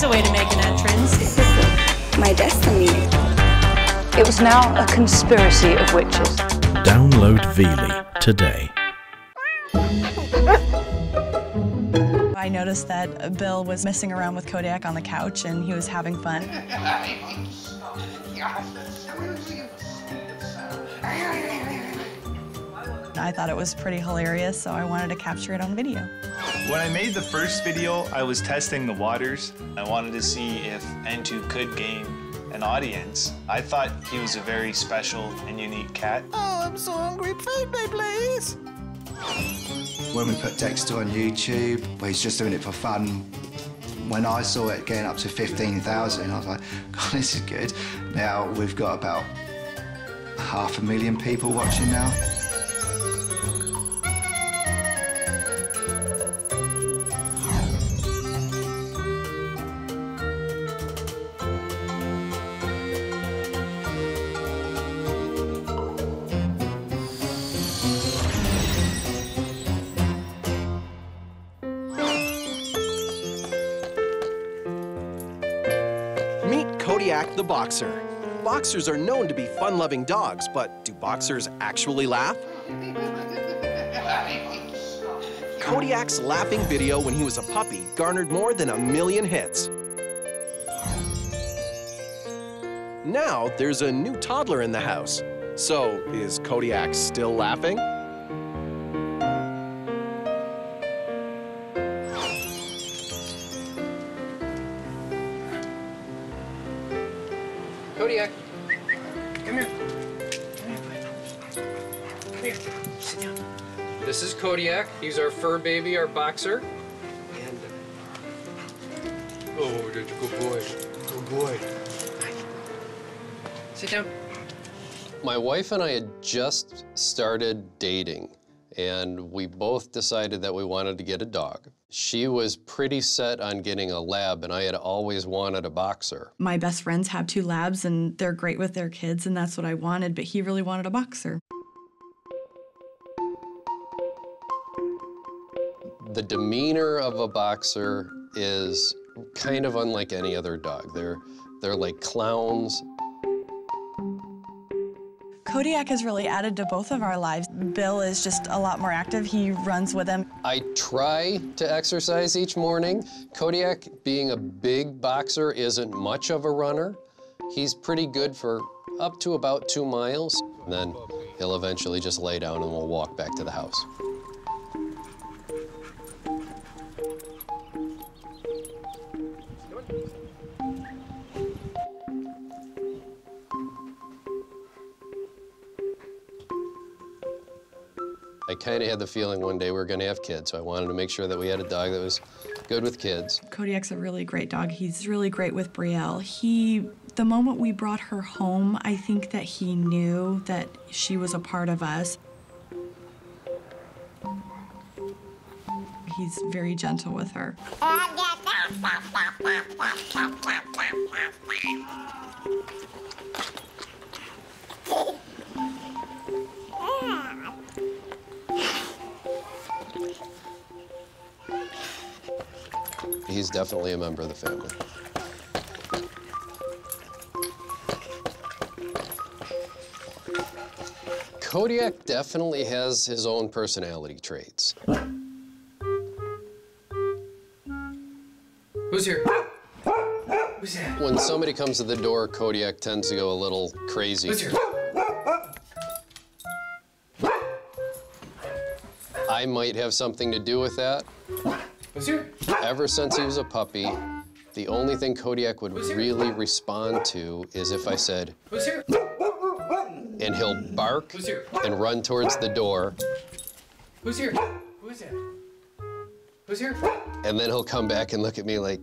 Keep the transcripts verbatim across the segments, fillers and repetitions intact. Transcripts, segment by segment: There's a way to make an entrance. My destiny. It was now a conspiracy of witches. Download Vili today. I noticed that Bill was messing around with Kodiak on the couch and he was having fun. I thought it was pretty hilarious, so I wanted to capture it on video. When I made the first video, I was testing the waters. I wanted to see if N two could gain an audience. I thought he was a very special and unique cat. Oh, I'm so hungry. Feed me, please. When we put Dexter on YouTube, where he's just doing it for fun, when I saw it getting up to fifteen thousand, I was like, God, this is good. Now we've got about half a million people watching now. Kodiak the boxer. Boxers are known to be fun-loving dogs, but do boxers actually laugh? Kodiak's laughing video when he was a puppy garnered more than a million hits. Now there's a new toddler in the house. So is Kodiak still laughing? Kodiak, come here. Come here. Sit down. This is Kodiak. He's our fur baby, our boxer. And oh, that's a good boy. Good boy. Sit down. My wife and I had just started dating, and we both decided that we wanted to get a dog. She was pretty set on getting a lab, and I had always wanted a boxer. My best friends have two labs, and they're great with their kids, and that's what I wanted, but he really wanted a boxer. The demeanor of a boxer is kind of unlike any other dog. They're, they're like clowns. Kodiak has really added to both of our lives. Bill is just a lot more active. He runs with him. I try to exercise each morning. Kodiak, being a big boxer, isn't much of a runner. He's pretty good for up to about two miles. And then he'll eventually just lay down and we'll walk back to the house. I kind of had the feeling one day we were going to have kids, so I wanted to make sure that we had a dog that was good with kids. Kodiak's a really great dog. He's really great with Brielle. He, the moment we brought her home, I think that he knew that she was a part of us. He's very gentle with her. He's definitely a member of the family. Kodiak definitely has his own personality traits. Who's here? Who's that? When somebody comes to the door, Kodiak tends to go a little crazy. Who's here? I might have something to do with that. Who's here? Ever since he was a puppy, the only thing Kodiak would really respond to is if I said, "Who's here?" And he'll bark Who's here? And run towards the door. Who's here? Who's that? Who's here? And then he'll come back and look at me like,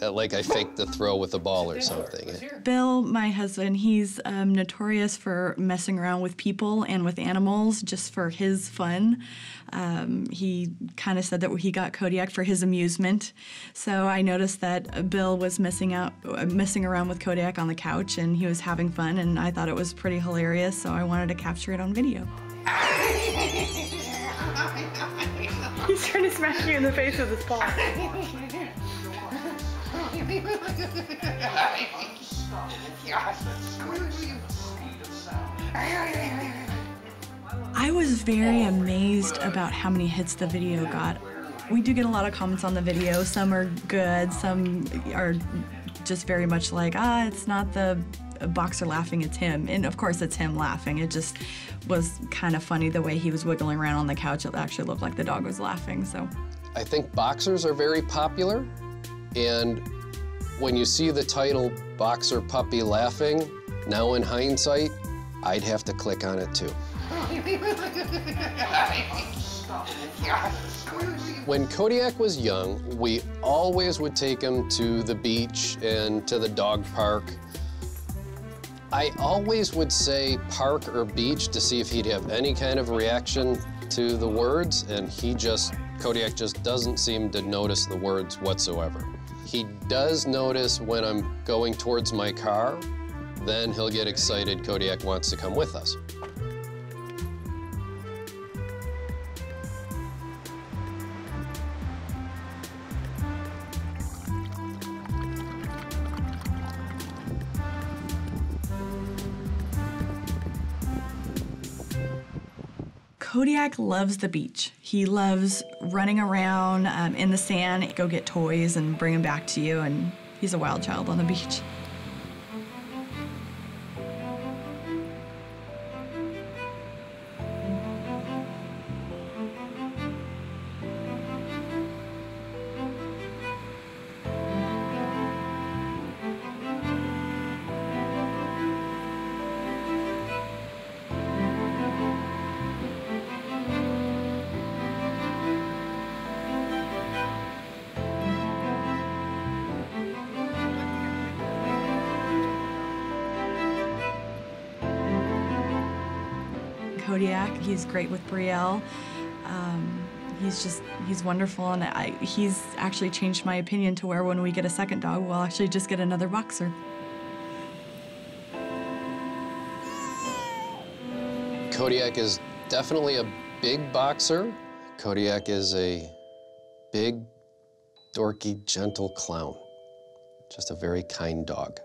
like I faked the throw with a ball or something. Bill, my husband, he's um, notorious for messing around with people and with animals just for his fun. Um, he kind of said that he got Kodiak for his amusement. So I noticed that Bill was messing out, messing around with Kodiak on the couch, and he was having fun, and I thought it was pretty hilarious, so I wanted to capture it on video. He's trying to smash you in the face with his paw. I was very amazed about how many hits the video got. We do get a lot of comments on the video. Some are good, some are just very much like, ah, it's not the boxer laughing, it's him. And of course it's him laughing. It just was kind of funny the way he was wiggling around on the couch. It actually looked like the dog was laughing, so. I think boxers are very popular. And when you see the title, Boxer Puppy Laughing, now in hindsight, I'd have to click on it too. When Kodiak was young, we always would take him to the beach and to the dog park. I always would say park or beach to see if he'd have any kind of reaction to the words, and he just, Kodiak just doesn't seem to notice the words whatsoever. He does notice when I'm going towards my car, then he'll get excited. Kodiak wants to come with us. Kodiak loves the beach. He loves running around um, in the sand, go get toys and bring them back to you, and he's a wild child on the beach. Kodiak, he's great with Brielle. Um, he's just, he's wonderful, and I, he's actually changed my opinion to where when we get a second dog, we'll actually just get another boxer. Kodiak is definitely a big boxer. Kodiak is a big, dorky, gentle clown. Just a very kind dog.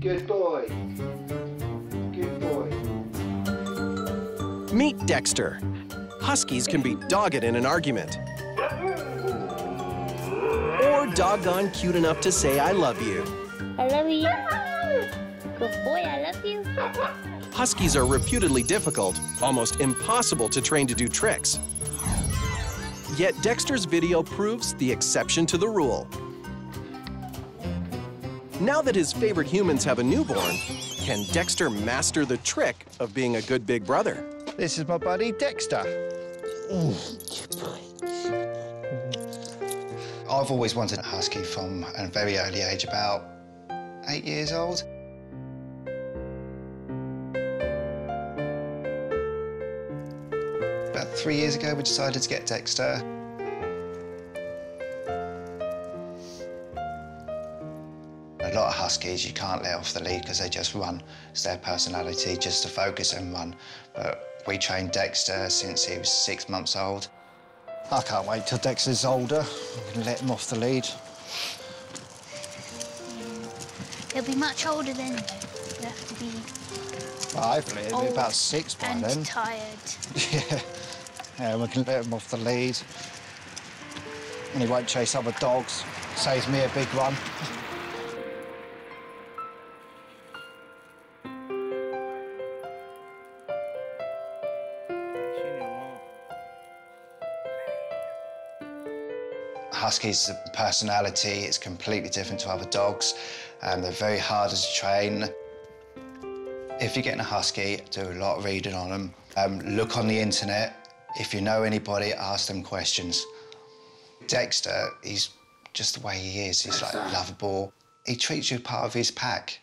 Good boy. Good boy. Meet Dexter. Huskies can be dogged in an argument. Or doggone cute enough to say, I love you. I love you. Good boy, I love you. Huskies are reputedly difficult, almost impossible to train to do tricks. Yet Dexter's video proves the exception to the rule. Now that his favorite humans have a newborn, can Dexter master the trick of being a good big brother? This is my buddy, Dexter. I've always wanted a husky from a very early age, about eight years old. About three years ago, we decided to get Dexter. A lot of huskies you can't let off the lead because they just run. It's their personality just to focus and run. But we trained Dexter since he was six months old. I can't wait till Dexter's older. We can let him off the lead. He'll be much older then. He'll have to be. Well, hopefully he'll be about six by then. And tired. Yeah. Yeah, we can let him off the lead. And he won't chase other dogs. Saves me a big run. Huskies' personality is completely different to other dogs, and they're very hard to train. If you're getting a husky, do a lot of reading on them. Um, look on the internet. If you know anybody, ask them questions. Dexter, he's just the way he is. He's like lovable. He treats you part of his pack.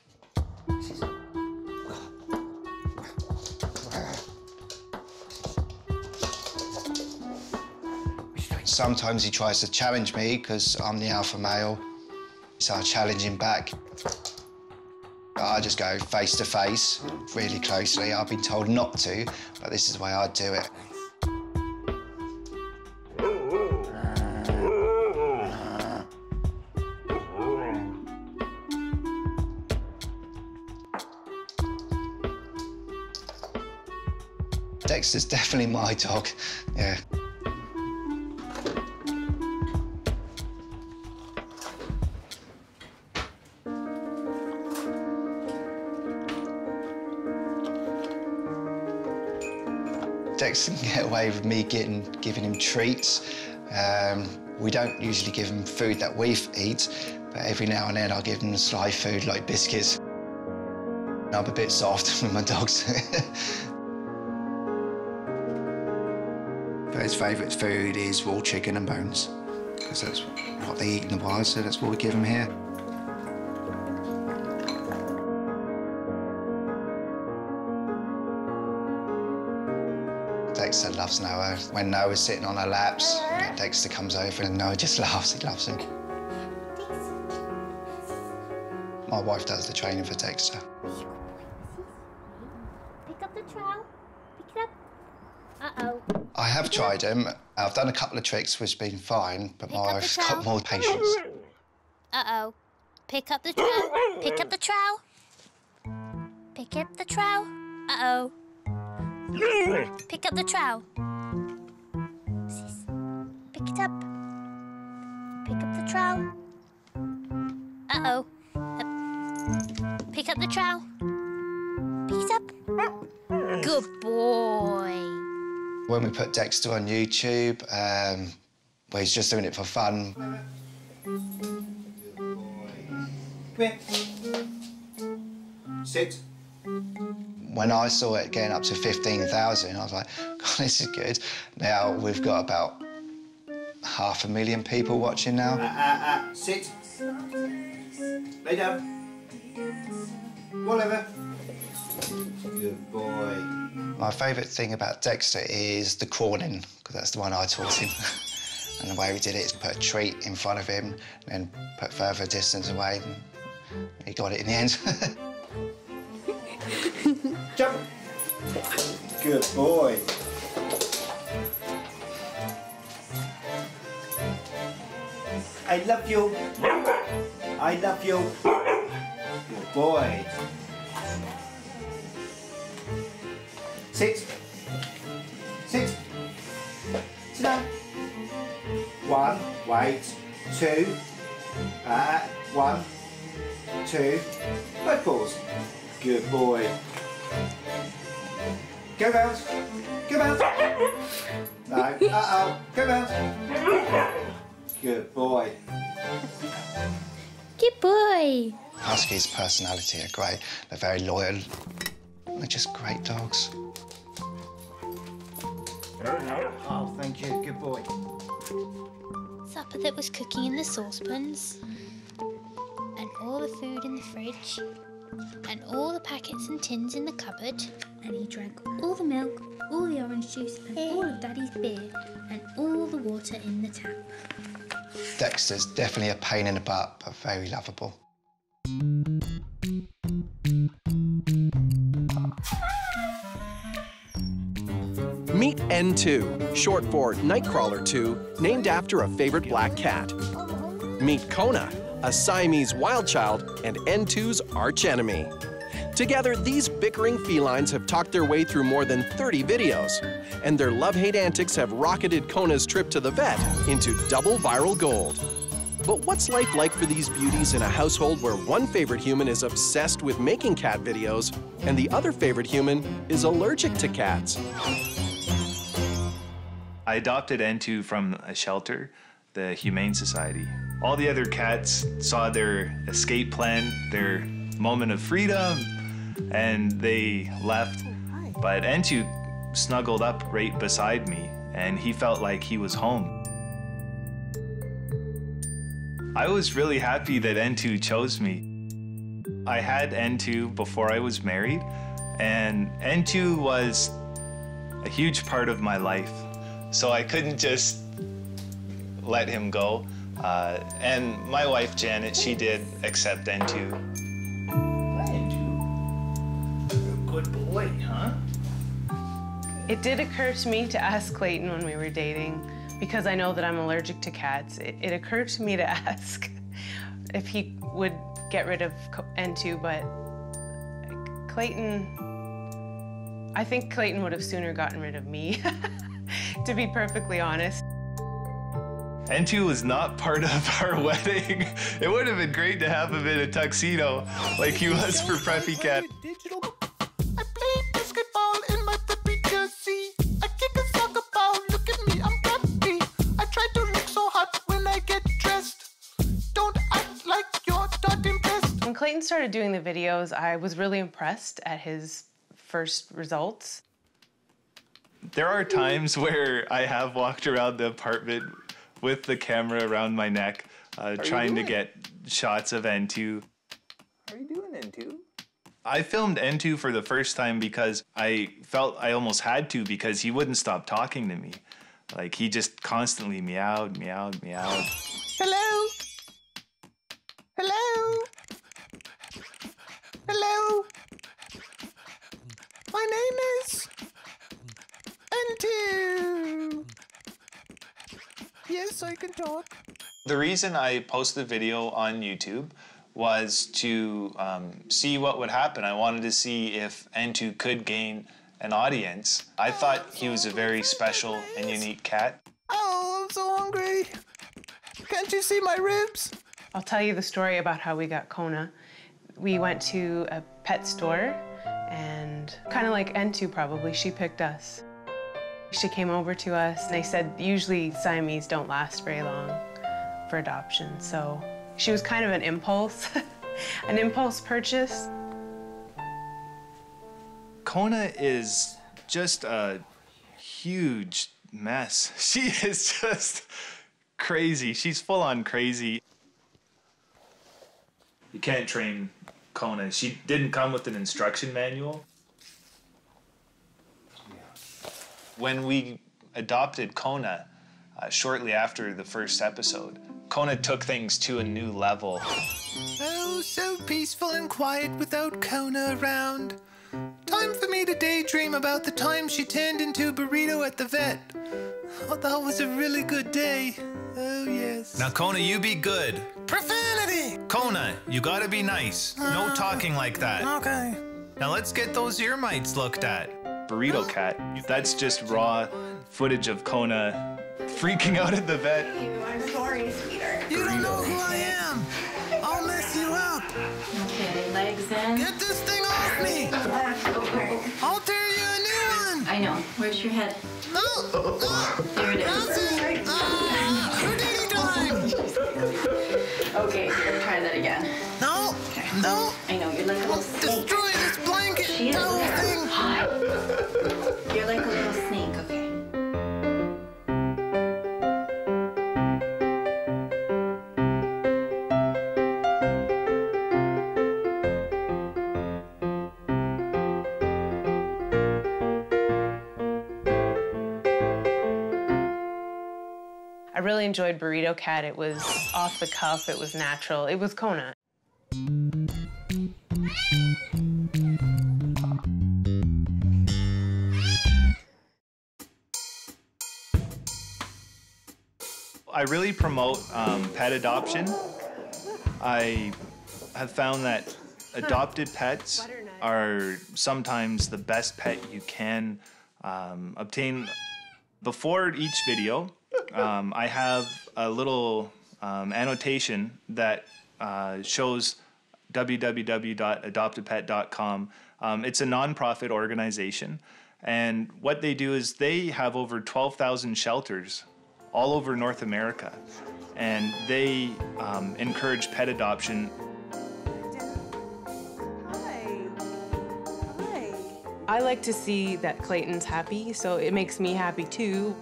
Sometimes he tries to challenge me because I'm the alpha male, so I challenge him back. but I just go face to face, really closely. I've been told not to, but this is the way I do it. Dexter's definitely my dog, yeah. Dexter can get away with me getting, giving him treats. Um, we don't usually give him food that we eat, but every now and then I'll give him sly food like biscuits. I'm a bit soft with my dogs. But his favourite food is raw chicken and bones, because that's what they eat in the wild, so that's what we give him here. Dexter loves Noah. When Noah's sitting on her laps, Dexter comes over and Noah just laughs. He loves him. My wife does the training for Dexter. Pick up the trowel. Pick it up. Uh-oh. I have tried him. I've done a couple of tricks, which has been fine, but my wife's got more patience. Uh-oh. Pick up the trowel. Pick up the trowel. Pick up the trowel. Uh-oh. Pick up the trowel. Pick it up. Pick up the trowel. Uh-oh. Uh, pick up the trowel. Pick it up. Good boy. When we put Dexter on YouTube, um, well, he's just doing it for fun. Good boy. Come here. Sit. When I saw it getting up to fifteen thousand, I was like, God, this is good. Now we've got about half a million people watching now. Uh, uh, uh, sit. Lay down. Roll over. Good boy. My favourite thing about Dexter is the crawling, because that's the one I taught him. And the way we did it is put a treat in front of him and then put further distance away. And he got it in the end. Jump. Good boy. I love you. I love you. Good boy. Sit. Sit. Sit down. One, wait. Two. Uh, one. Two. Right paws. Good boy. Go round. Go round. No. Uh-oh. Go round. Good boy. Good boy. Huskies' personality are great. They're very loyal. They're just great dogs. Oh, thank you. Good boy. Supper that was cooking in the saucepans. And all the food in the fridge. And all the packets and tins in the cupboard. And he drank all the milk, all the orange juice, and all of Daddy's beer, and all the water in the tap. Dexter's definitely a pain in the butt, but very lovable. Meet N two, short for Nightcrawler two, named after a favourite black cat. Meet Kona, a Siamese wild child, and N two's archenemy. Together, these bickering felines have talked their way through more than thirty videos, and their love-hate antics have rocketed Kona's trip to the vet into double viral gold. But what's life like for these beauties in a household where one favorite human is obsessed with making cat videos, and the other favorite human is allergic to cats? I adopted N two from a shelter, the Humane Society. All the other cats saw their escape plan, their moment of freedom, and they left. But N two snuggled up right beside me, and he felt like he was home. I was really happy that N two chose me. I had N two before I was married, and N two was a huge part of my life. So I couldn't just let him go. Uh, and my wife, Janet, she did accept N two. good boy, huh? It did occur to me to ask Clayton when we were dating, because I know that I'm allergic to cats, it, it occurred to me to ask if he would get rid of N two, but Clayton, I think Clayton would have sooner gotten rid of me, to be perfectly honest. N two was not part of our wedding. It would have been great to have him in a tuxedo like he was for Preppy Cat. When Clayton started doing the videos, I was really impressed at his first results. There are times where I have walked around the apartment with the camera around my neck, uh, trying to get shots of N two. How are you doing, N two? I filmed N two for the first time because I felt I almost had to, because he wouldn't stop talking to me. Like, he just constantly meowed, meowed, meowed. Hello? Hello? Hello, my name is N two. Yes, I can talk. The reason I posted the video on YouTube was to um, see what would happen. I wanted to see if N two could gain an audience. I thought he was a very special and unique cat. Oh, I'm so hungry. Can't you see my ribs? I'll tell you the story about how we got Kona. We went to a pet store, and kind of like N two probably, she picked us. She came over to us, and they said usually Siamese don't last very long for adoption, so she was kind of an impulse, an impulse purchase. Kona is just a huge mess. She is just crazy. She's full-on crazy. You can't train Kona. She didn't come with an instruction manual. Yeah. When we adopted Kona, uh, shortly after the first episode, Kona took things to a new level. Oh, so peaceful and quiet without Kona around. Time for me to daydream about the time she turned into a burrito at the vet. Oh, that was a really good day. Oh, yes. Now, Kona, you be good. Profanity! Kona, you gotta be nice. No uh, talking like that. Okay. Now let's get those ear mites looked at. Burrito Cat. That's just raw footage of Kona freaking out at the vet. I'm sorry, sweetheart. You don't know who I am. I'll mess you up. Okay, legs in. Get this thing off me! I'll tear you a new one! I know. Where's your head? No! Oh. There it is. Okay, you're try that again. No, okay. No. I know, you're like a little snake. Destroy this blanket. She is no thing. Hot. You're like a little snake, okay. I really enjoyed Burrito Cat. It was off the cuff, it was natural. It was Kona. I really promote um, pet adoption. I have found that adopted pets are sometimes the best pet you can um, obtain. Before each video, um, I have a little Um, annotation that uh, shows w w w dot adopt a pet dot com. Um, it's a nonprofit organization, and what they do is they have over twelve thousand shelters all over North America, and they um, encourage pet adoption. Hi. Hi. I like to see that Clayton's happy, so it makes me happy too.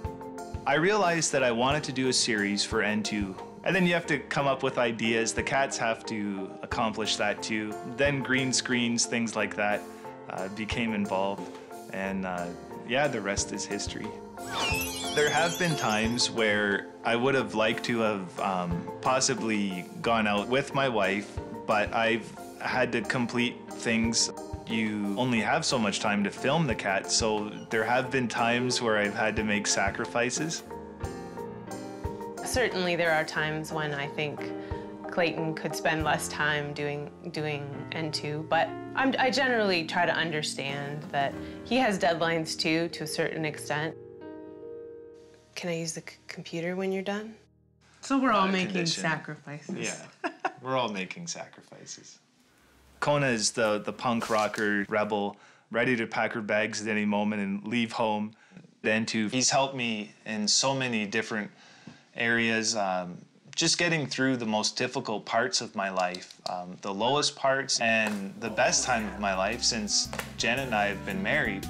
I realized that I wanted to do a series for N two. And then you have to come up with ideas. The cats have to accomplish that too. Then green screens, things like that, uh, became involved. And uh, yeah, the rest is history. There have been times where I would have liked to have um, possibly gone out with my wife, but I've had to complete things. you only have so much time to film the cat, so there have been times where I've had to make sacrifices. Certainly there are times when I think Clayton could spend less time doing doing N two, but I'm, I generally try to understand that he has deadlines too, to a certain extent. Can I use the c computer when you're done? So we're all uh, making condition. sacrifices. Yeah, we're all making sacrifices. Kona is the, the punk rocker rebel, ready to pack her bags at any moment and leave home. N two, he's helped me in so many different areas. Um, just getting through the most difficult parts of my life, um, the lowest parts and the best time of my life since Janet and I have been married.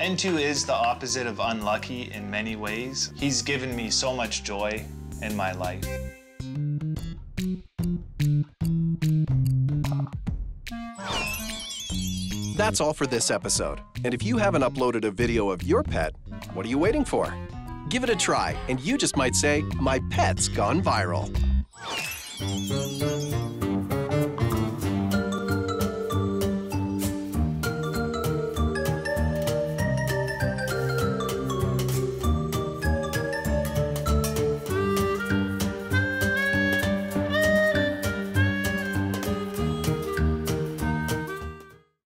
N two is the opposite of unlucky in many ways. He's given me so much joy in my life. That's all for this episode. And if you haven't uploaded a video of your pet, what are you waiting for? Give it a try, and you just might say, "My pet's gone viral."